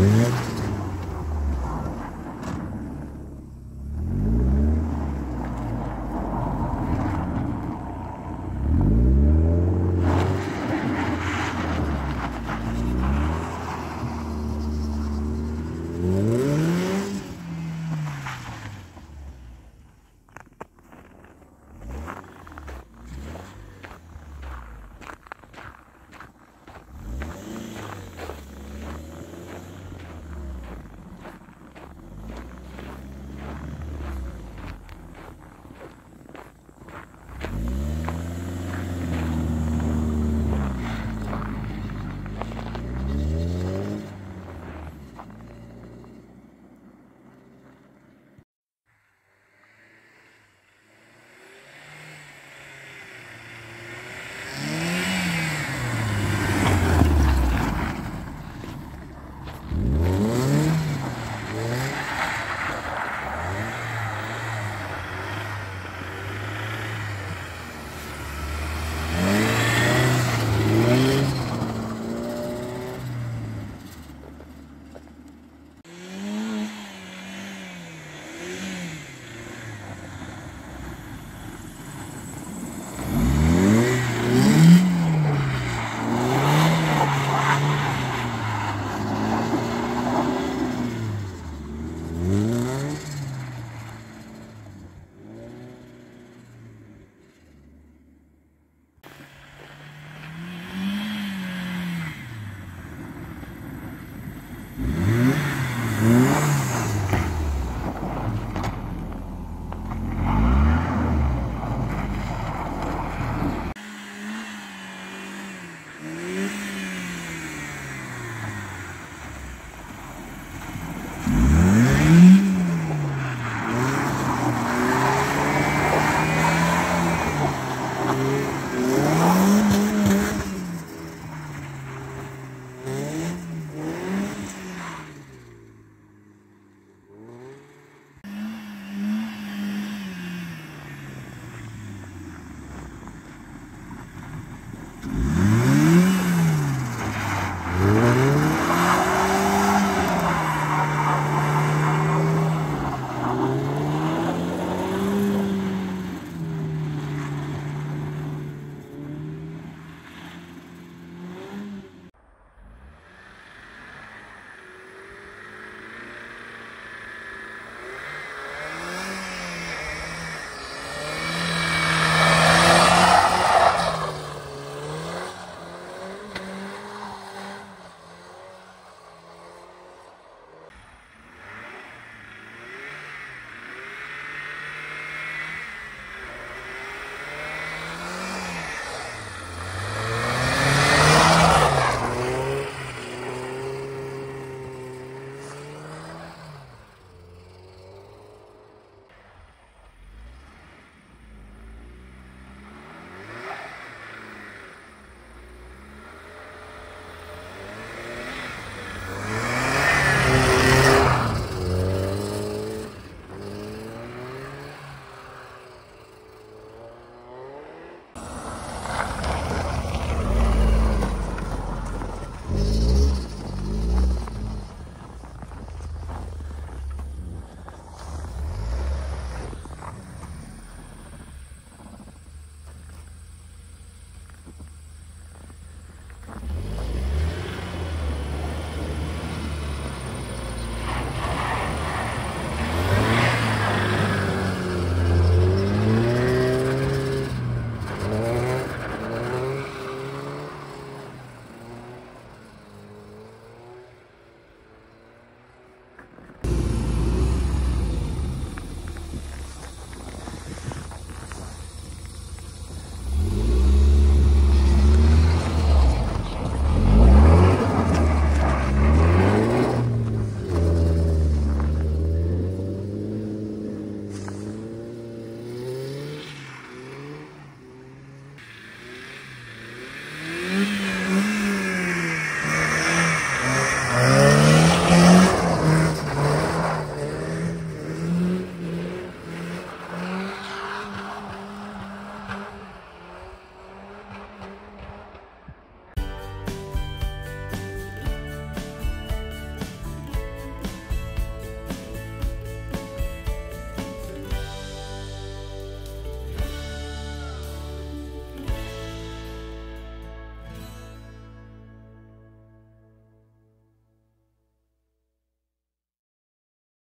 Yeah.